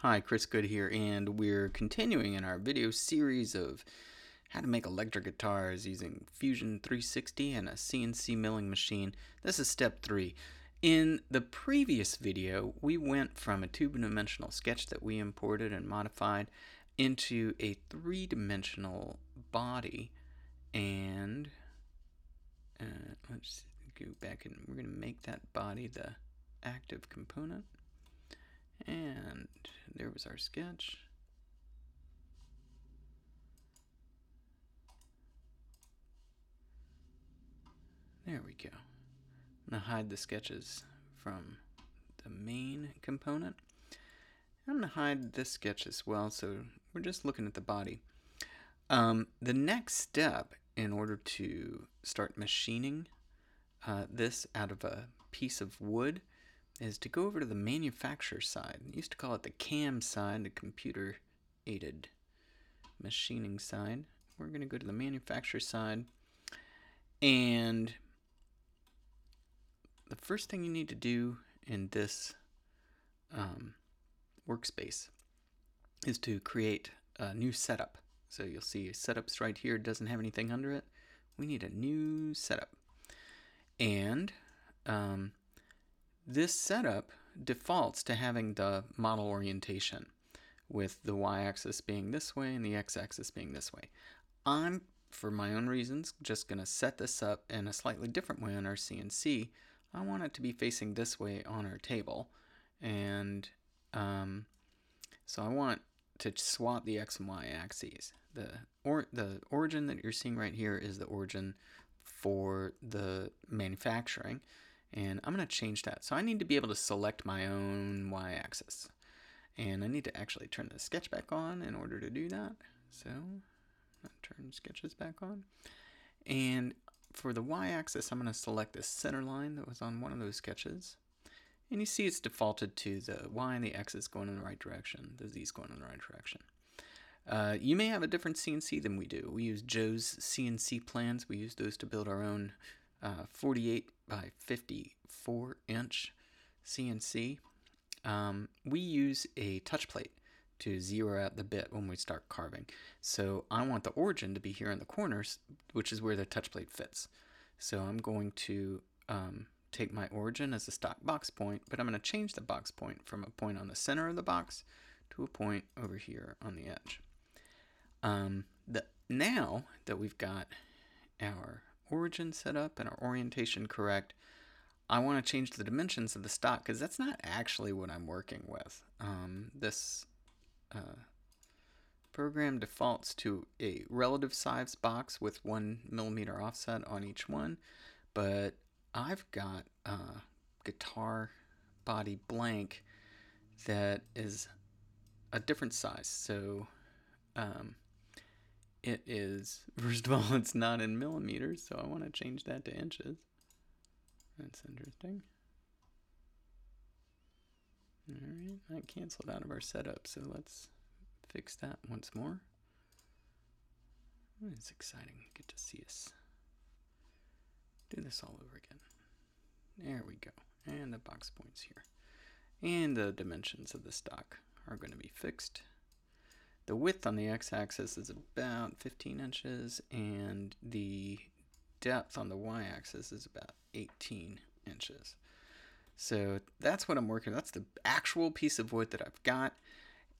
Hi, Chris Goode here, and we're continuing in our video series of how to make electric guitars using Fusion 360 and a CNC milling machine. This is step 3. In the previous video, we went from a two-dimensional sketch that we imported and modified into a three-dimensional body, and let's go back and we're going to make that body the active component. And there was our sketch. There we go. I'm going to hide the sketches from the main component. I'm going to hide this sketch as well, so we're just looking at the body. The next step, in order to start machining this out of a piece of wood, is to go over to the manufacturer side. They used to call it the CAM side, the computer-aided machining side. We're going to go to the manufacturer side, and the first thing you need to do in this workspace is to create a new setup. So you'll see setups right here. It doesn't have anything under it. We need a new setup, and this setup defaults to having the model orientation, with the y-axis being this way and the x-axis being this way. I'm, for my own reasons, just going to set this up in a slightly different way on our CNC. I want it to be facing this way on our table, and so I want to swap the x and y axes. The origin that you're seeing right here is the origin for the manufacturing, and I'm going to change that. So I need to be able to select my own y-axis, and I need to actually turn the sketch back on in order to do that. So I'll turn sketches back on, and for the y-axis I'm going to select the center line that was on one of those sketches, and you see it's defaulted to the y and the x's going in the right direction, the z's going in the right direction. You may have a different CNC than we do. We use Joe's CNC plans. We use those to build our own 48 by 54 inch CNC. We use a touch plate to zero out the bit when we start carving. So I want the origin to be here in the corners, which is where the touch plate fits. So I'm going to take my origin as a stock box point, but I'm going to change the box point from a point on the center of the box to a point over here on the edge. Now that we've got our origin set up and our orientation correct, I want to change the dimensions of the stock, because that's not actually what I'm working with. This program defaults to a relative size box with 1 millimeter offset on each one, but I've got a guitar body blank that is a different size. So it is, first of all, it's not in millimeters, so I want to change that to inches. That's interesting. All right, that canceled out of our setup, so let's fix that once more. It's exciting. You get to see us do this all over again. There we go. And the box points here. And the dimensions of the stock are going to be fixed. The width on the x-axis is about 15 inches, and the depth on the y-axis is about 18 inches. So that's what I'm working with. That's the actual piece of wood that I've got,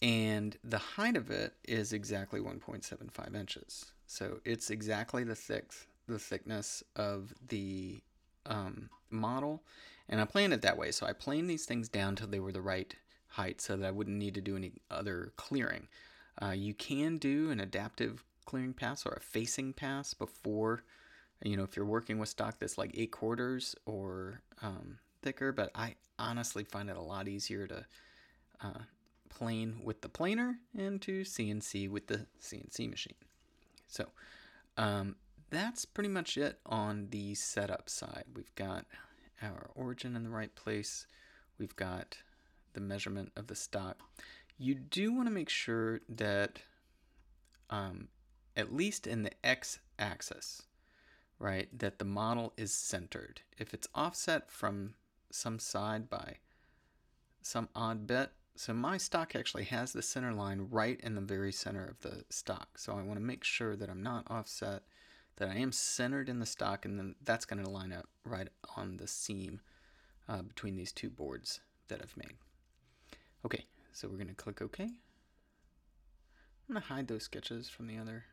and the height of it is exactly 1.75 inches. So it's exactly the thickness of the model, and I planned it that way. So I planed these things down till they were the right height, so that I wouldn't need to do any other clearing. You can do an adaptive clearing pass or a facing pass before, you know, if you're working with stock that's like 8/4 or thicker, but I honestly find it a lot easier to plane with the planer and to CNC with the CNC machine. So that's pretty much it on the setup side. We've got our origin in the right place. We've got the measurement of the stock. You do want to make sure that at least in the x-axis, right, that the model is centered. If it's offset from some side by some odd bit, So my stock actually has the center line right in the very center of the stock. So I want to make sure that I'm not offset, that I am centered in the stock, and then that's going to line up right on the seam between these two boards that I've made. Okay, so we're going to click OK. I'm going to hide those sketches from the other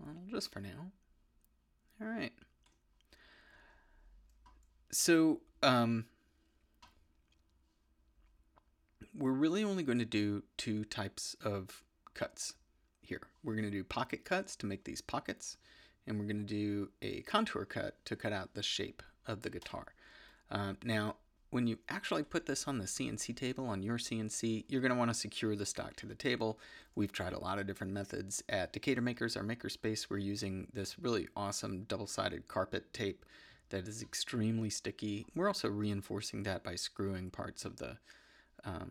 model just for now. All right. So we're really only going to do two types of cuts here. We're going to do pocket cuts to make these pockets, and we're going to do a contour cut to cut out the shape of the guitar. Now, when you actually put this on the CNC table, on your CNC, you're going to want to secure the stock to the table. We've tried a lot of different methods. At Decatur Makers, our makerspace, we're using this really awesome double-sided carpet tape that is extremely sticky. We're also reinforcing that by screwing parts of the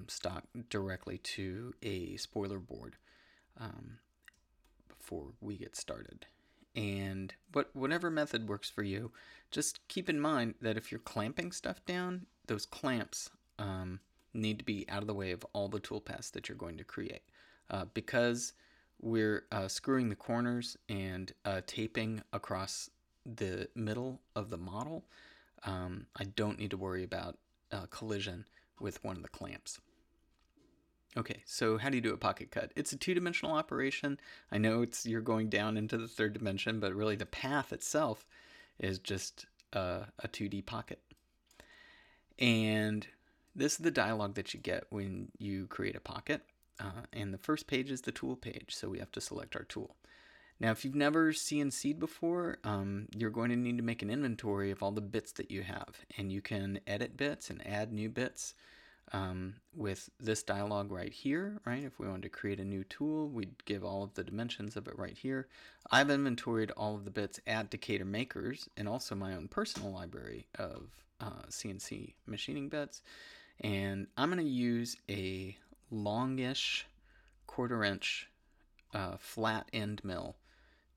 stock directly to a spoiler board before we get started. And whatever method works for you, just keep in mind that if you're clamping stuff down, those clamps need to be out of the way of all the tool paths that you're going to create. Because we're screwing the corners and taping across the middle of the model, I don't need to worry about collision with one of the clamps. Okay, so how do you do a pocket cut? It's a two-dimensional operation. I know you're going down into the third dimension, but really the path itself is just a 2D pocket. And this is the dialog that you get when you create a pocket. And the first page is the tool page, so we have to select our tool. Now, if you've never CNC'd before, you're going to need to make an inventory of all the bits that you have. And you can edit bits and add new bits with this dialog right here, right? If we wanted to create a new tool, we'd give all of the dimensions of it right here. I've inventoried all of the bits at Decatur Makers and also my own personal library of CNC machining bits. And I'm going to use a longish quarter-inch flat end mill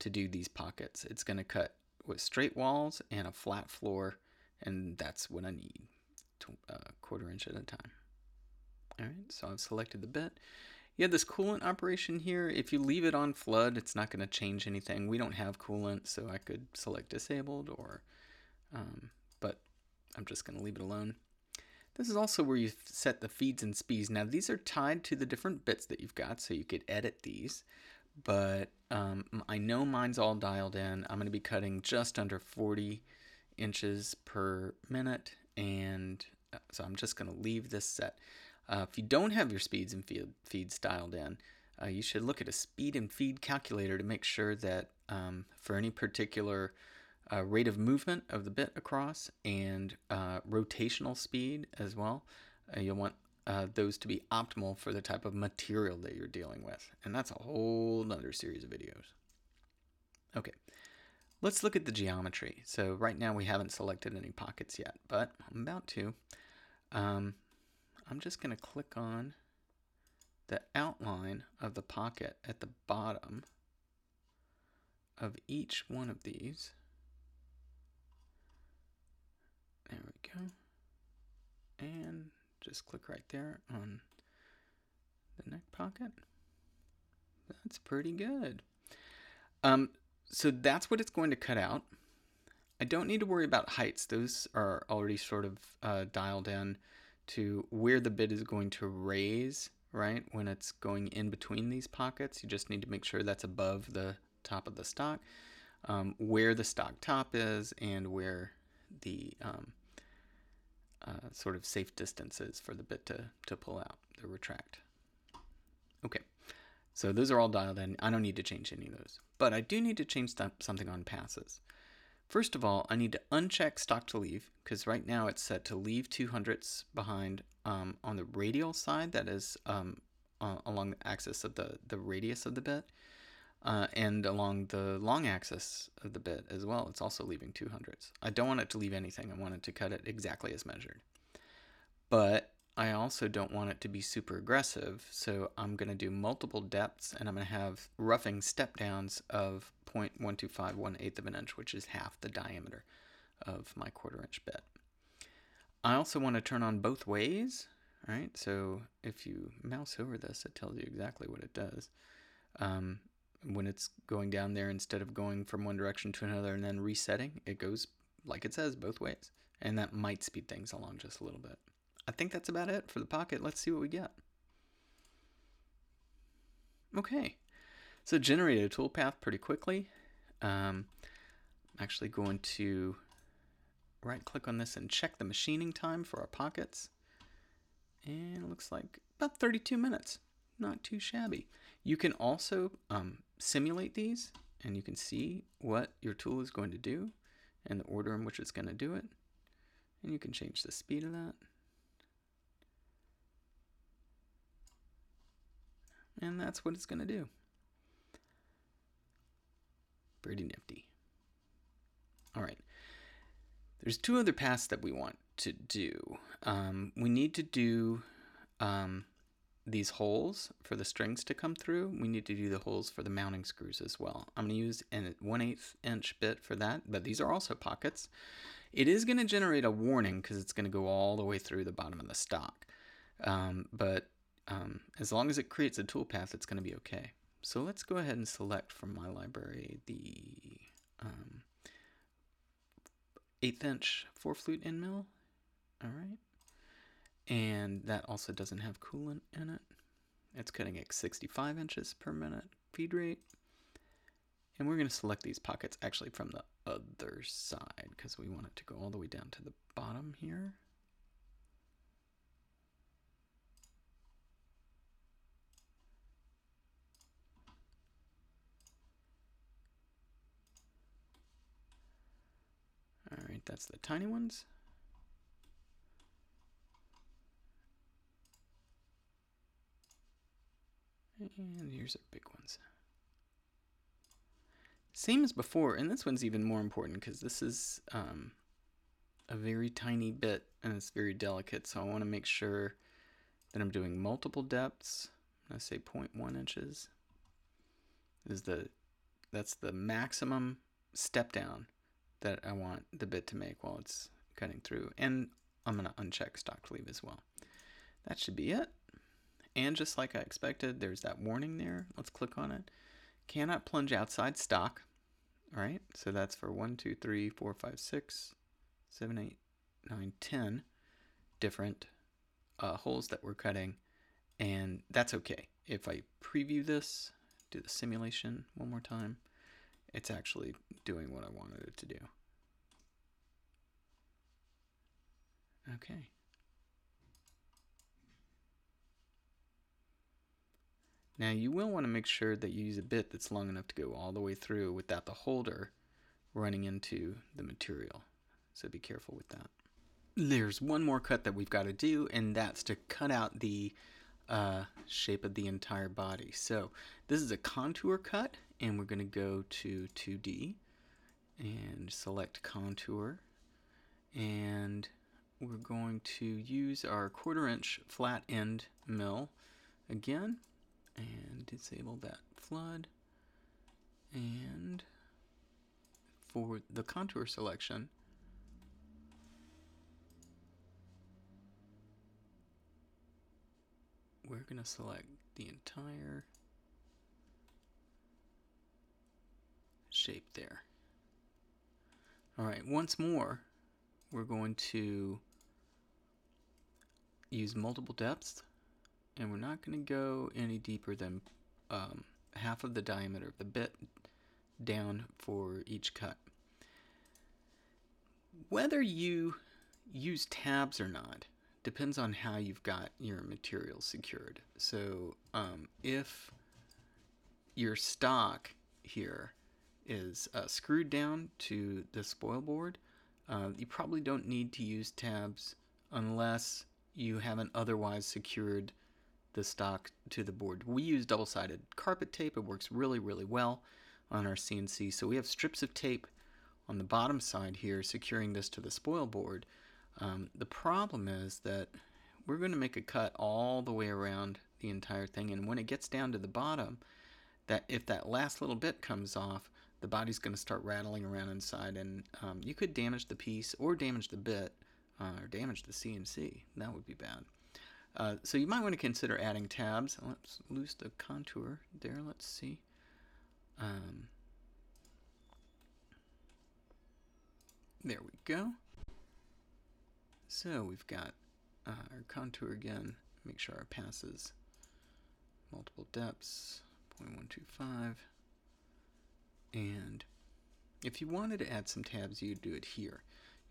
to do these pockets. It's going to cut with straight walls and a flat floor, and that's what I need, a quarter inch at a time. All right, so I've selected the bit. You have this coolant operation here. If you leave it on flood, it's not going to change anything. We don't have coolant, so I could select disabled, or, but I'm just going to leave it alone. This is also where you set the feeds and speeds. Now, these are tied to the different bits that you've got, so you could edit these. But I know mine's all dialed in. I'm going to be cutting just under 40 inches per minute, and so I'm just going to leave this set. If you don't have your speeds and feeds dialed in, you should look at a speed and feed calculator to make sure that for any particular rate of movement of the bit across and rotational speed as well, you'll want those to be optimal for the type of material that you're dealing with. And that's a whole other series of videos. Okay, let's look at the geometry. So right now we haven't selected any pockets yet, but I'm about to. I'm just going to click on the outline of the pocket at the bottom of each one of these. There we go. And just click right there on the neck pocket. That's pretty good. So that's what it's going to cut out. I don't need to worry about heights. Those are already sort of dialed in to where the bit is going to raise, right? When it's going in between these pockets, you just need to make sure that's above the top of the stock, where the stock top is, and where the sort of safe distances for the bit to pull out, to retract. Okay, so those are all dialed in. I don't need to change any of those, but I do need to change something on passes. First of all, I need to uncheck stock to leave, because right now it's set to leave 2/100ths behind on the radial side, that is along the axis of the radius of the bit, and along the long axis of the bit as well, it's also leaving 2/100ths. I don't want it to leave anything. I want it to cut it exactly as measured. But I also don't want it to be super aggressive, so I'm going to do multiple depths, and I'm going to have roughing step-downs of 0.125 1/8 of an inch, which is half the diameter of my quarter-inch bit. I also want to turn on both ways, All right, so if you mouse over this, it tells you exactly what it does. When it's going down there, instead of going from one direction to another and then resetting, it goes, like it says, both ways. And that might speed things along just a little bit. I think that's about it for the pocket. Let's see what we get. Okay, so generated a toolpath pretty quickly. I'm actually going to right click on this and check the machining time for our pockets. And it looks like about 32 minutes. Not too shabby. You can also simulate these, and you can see what your tool is going to do and the order in which it's going to do it. And you can change the speed of that. And that's what it's going to do. Pretty nifty. All right. There's two other paths that we want to do. We need to do these holes for the strings to come through. We need to do the holes for the mounting screws as well. I'm going to use a 1/8" bit for that, but these are also pockets. It is going to generate a warning because it's going to go all the way through the bottom of the stock. But as long as it creates a toolpath, it's going to be okay. So let's go ahead and select from my library the 1/8" 4-flute end mill. All right. And that also doesn't have coolant in it. It's cutting at 65 inches per minute feed rate. And we're going to select these pockets actually from the other side because we want it to go all the way down to the bottom here. All right, that's the tiny ones. And here's our big ones. Same as before, and this one's even more important because this is a very tiny bit and it's very delicate. So I want to make sure that I'm doing multiple depths. I say 0.1 inches is that's the maximum step down that I want the bit to make while it's cutting through. And I'm going to uncheck stock leave as well. That should be it. And just like I expected, there's that warning there. Let's click on it. Cannot plunge outside stock. All right, so that's for 1, 2, 3, 4, 5, 6, 7, 8, 9, 10 different holes that we're cutting. And that's okay. If I preview this, do the simulation one more time, it's actually doing what I wanted it to do. Okay. Now you will want to make sure that you use a bit that's long enough to go all the way through without the holder running into the material. So be careful with that. There's one more cut that we've got to do, and that's to cut out the shape of the entire body. So this is a contour cut, and we're going to go to 2D and select contour. And we're going to use our 1/4" flat end mill again. And disable that flood. And for the contour selection, we're going to select the entire shape there. All right, once more, we're going to use multiple depths. And we're not going to go any deeper than half of the diameter of the bit down for each cut. Whether you use tabs or not depends on how you've got your material secured. So if your stock here is screwed down to the spoil board, you probably don't need to use tabs unless you haven't otherwise secured the stock to the board. We use double-sided carpet tape. It works really, really well on our CNC. So we have strips of tape on the bottom side here securing this to the spoil board. The problem is that we're going to make a cut all the way around the entire thing, and when it gets down to the bottom, that if that last little bit comes off, the body's going to start rattling around inside, and you could damage the piece or damage the bit or damage the CNC. That would be bad. So you might want to consider adding tabs. Let's lose the contour there. Let's see. There we go. So we've got our contour again. Make sure our passes multiple depths, 0.125. And if you wanted to add some tabs, you'd do it here.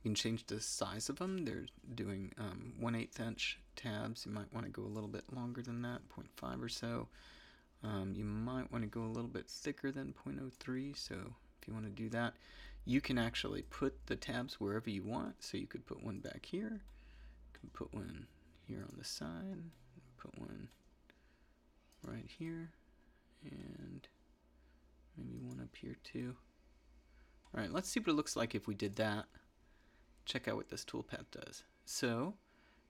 You can change the size of them. They're doing 1/8" tabs. You might want to go a little bit longer than that, 0.5 or so. You might want to go a little bit thicker than 0.03. So if you want to do that, you can actually put the tabs wherever you want. So you could put one back here. You can put one here on the side. Put one right here. And maybe one up here too. All right, let's see what it looks like if we did that. Check out what this toolpath does. So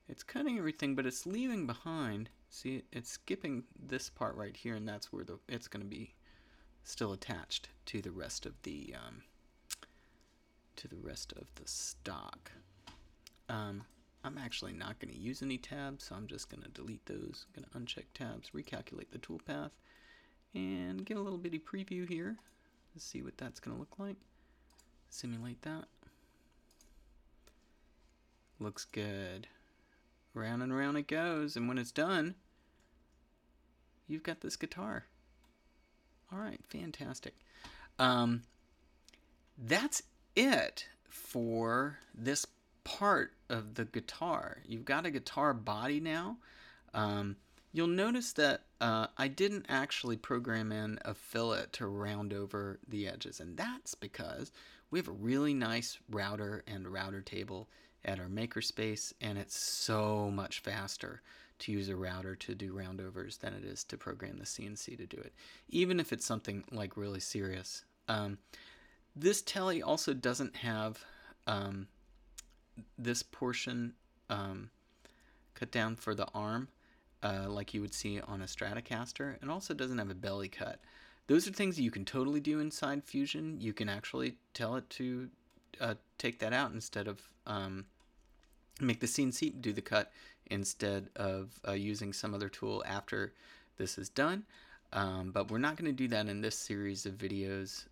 it's cutting everything, but it's leaving behind. See, it's skipping this part right here, and that's where it's going to be still attached to the rest of the stock. I'm actually not going to use any tabs, so I'm just going to delete those. I'm going to uncheck tabs, recalculate the toolpath, and get a little bitty preview here. Let's see what that's going to look like. Simulate that. Looks good. Round and round it goes, and when it's done, you've got this guitar. All right, fantastic. That's it for this part of the guitar. You've got a guitar body now. You'll notice that I didn't actually program in a fillet to round over the edges, and that's because we have a really nice router and router table at our makerspace, and it's so much faster to use a router to do roundovers than it is to program the CNC to do it, even if it's something like really serious. This Tele also doesn't have this portion cut down for the arm like you would see on a Stratocaster. It also doesn't have a belly cut. Those are things that you can totally do inside Fusion. You can actually tell it to take that out instead of make the CNC do the cut instead of using some other tool after this is done. But we're not going to do that in this series of videos.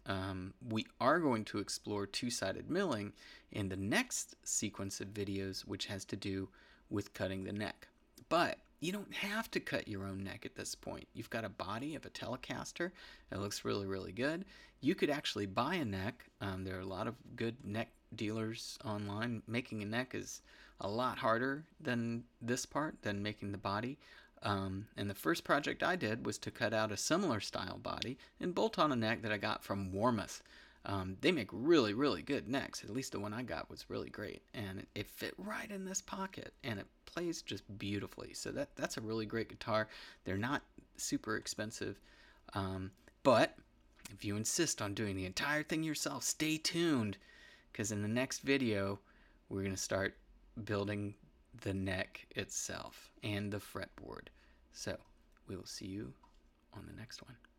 We are going to explore two-sided milling in the next sequence of videos, which has to do with cutting the neck. But you don't have to cut your own neck at this point. You've got a body of a Telecaster. It looks really, really good. You could actually buy a neck. There are a lot of good neck dealers online. Making a neck is a lot harder than this part, than making the body. And the first project I did was to cut out a similar style body and bolt on a neck that I got from Warmoth. They make really, really good necks. At least the one I got was really great, and it fit right in this pocket, and it plays just beautifully. So that's a really great guitar. They're not super expensive, but if you insist on doing the entire thing yourself, stay tuned, because in the next video we're going to start building the neck itself and the fretboard. So we will see you on the next one.